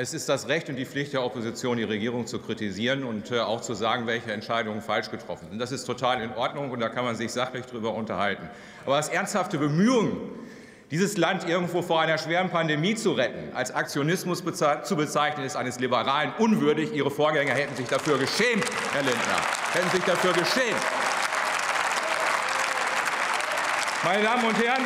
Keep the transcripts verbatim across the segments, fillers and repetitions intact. es ist das Recht und die Pflicht der Opposition, die Regierung zu kritisieren und auch zu sagen, welche Entscheidungen falsch getroffen sind. Das ist total in Ordnung, und da kann man sich sachlich darüber unterhalten. Aber als ernsthafte Bemühungen, dieses Land irgendwo vor einer schweren Pandemie zu retten, als Aktionismus zu bezeichnen, ist eines Liberalen unwürdig. Ihre Vorgänger hätten sich dafür geschämt, Herr Lindner, hätten sich dafür geschämt. Meine Damen und Herren,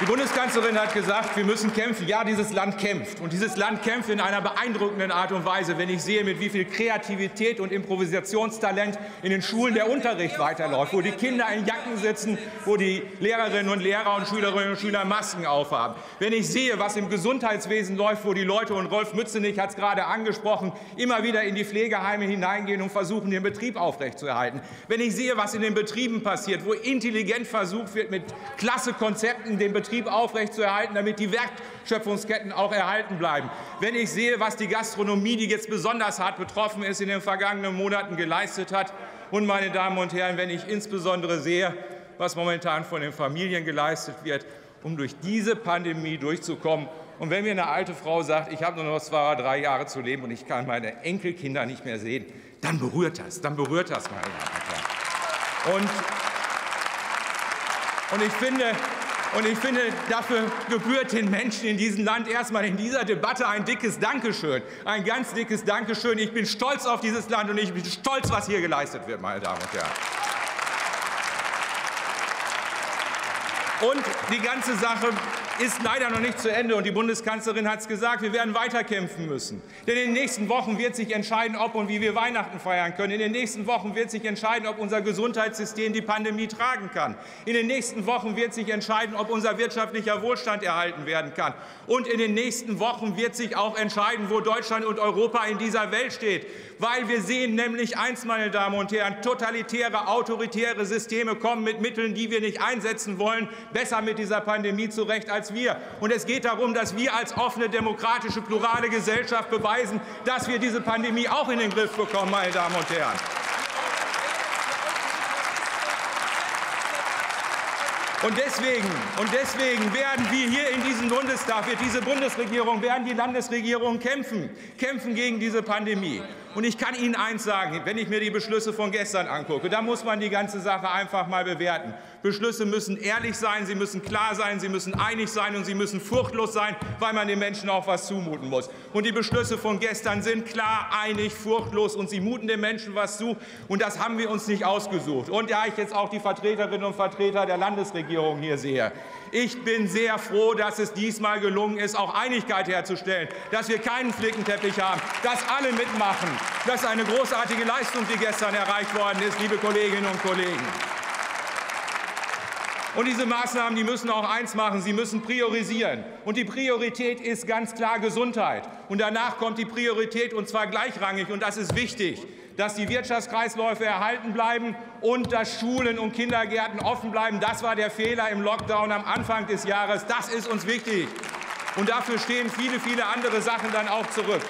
die Bundeskanzlerin hat gesagt, wir müssen kämpfen. Ja, dieses Land kämpft. Und dieses Land kämpft in einer beeindruckenden Art und Weise, wenn ich sehe, mit wie viel Kreativität und Improvisationstalent in den Schulen der Unterricht weiterläuft, wo die Kinder in Jacken sitzen, wo die Lehrerinnen und Lehrer und Schülerinnen und Schüler Masken aufhaben. Wenn ich sehe, was im Gesundheitswesen läuft, wo die Leute, und Rolf Mützenich hat es gerade angesprochen, immer wieder in die Pflegeheime hineingehen und versuchen, den Betrieb aufrechtzuerhalten. Wenn ich sehe, was in den Betrieben passiert, wo intelligent versucht wird, mit klasse Konzepten den Betrieb aufrechtzuerhalten, damit die Wertschöpfungsketten auch erhalten bleiben. Wenn ich sehe, was die Gastronomie, die jetzt besonders hart betroffen ist, in den vergangenen Monaten geleistet hat, und, meine Damen und Herren, wenn ich insbesondere sehe, was momentan von den Familien geleistet wird, um durch diese Pandemie durchzukommen, und wenn mir eine alte Frau sagt, ich habe nur noch zwei oder drei Jahre zu leben und ich kann meine Enkelkinder nicht mehr sehen, dann berührt das, dann berührt das, meine Damen und Herren. Und, und ich finde, Und ich finde, dafür gebührt den Menschen in diesem Land erstmal in dieser Debatte ein dickes Dankeschön, ein ganz dickes Dankeschön. Ich bin stolz auf dieses Land, und ich bin stolz, was hier geleistet wird, meine Damen und Herren. Und die ganze Sache ist leider noch nicht zu Ende, und die Bundeskanzlerin hat es gesagt, wir werden weiterkämpfen müssen. Denn in den nächsten Wochen wird sich entscheiden, ob und wie wir Weihnachten feiern können. In den nächsten Wochen wird sich entscheiden, ob unser Gesundheitssystem die Pandemie tragen kann. In den nächsten Wochen wird sich entscheiden, ob unser wirtschaftlicher Wohlstand erhalten werden kann. Und in den nächsten Wochen wird sich auch entscheiden, wo Deutschland und Europa in dieser Welt steht. Weil wir sehen nämlich eins, meine Damen und Herren, totalitäre, autoritäre Systeme kommen mit Mitteln, die wir nicht einsetzen wollen, besser mit dieser Pandemie zurecht als wir. Und es geht darum, dass wir als offene, demokratische, plurale Gesellschaft beweisen, dass wir diese Pandemie auch in den Griff bekommen, meine Damen und Herren. Und deswegen, und deswegen werden wir hier in diesem Bundestag, wird diese Bundesregierung, werden die Landesregierungen kämpfen, kämpfen gegen diese Pandemie. Und ich kann Ihnen eins sagen, wenn ich mir die Beschlüsse von gestern angucke, da muss man die ganze Sache einfach mal bewerten. Beschlüsse müssen ehrlich sein, sie müssen klar sein, sie müssen einig sein und sie müssen furchtlos sein, weil man den Menschen auch was zumuten muss. Und die Beschlüsse von gestern sind klar, einig, furchtlos, und sie muten den Menschen was zu. Und das haben wir uns nicht ausgesucht. Und da ich jetzt auch die Vertreterinnen und Vertreter der Landesregierung hier sehe, ich bin sehr froh, dass es diesmal gelungen ist, auch Einigkeit herzustellen, dass wir keinen Flickenteppich haben, dass alle mitmachen. Das ist eine großartige Leistung, die gestern erreicht worden ist, liebe Kolleginnen und Kollegen. Und diese Maßnahmen, die müssen auch eins machen, sie müssen priorisieren. Und die Priorität ist ganz klar Gesundheit. Und danach kommt die Priorität, und zwar gleichrangig, und das ist wichtig, dass die Wirtschaftskreisläufe erhalten bleiben und dass Schulen und Kindergärten offen bleiben. Das war der Fehler im Lockdown am Anfang des Jahres. Das ist uns wichtig. Und dafür stehen viele, viele andere Sachen dann auch zurück.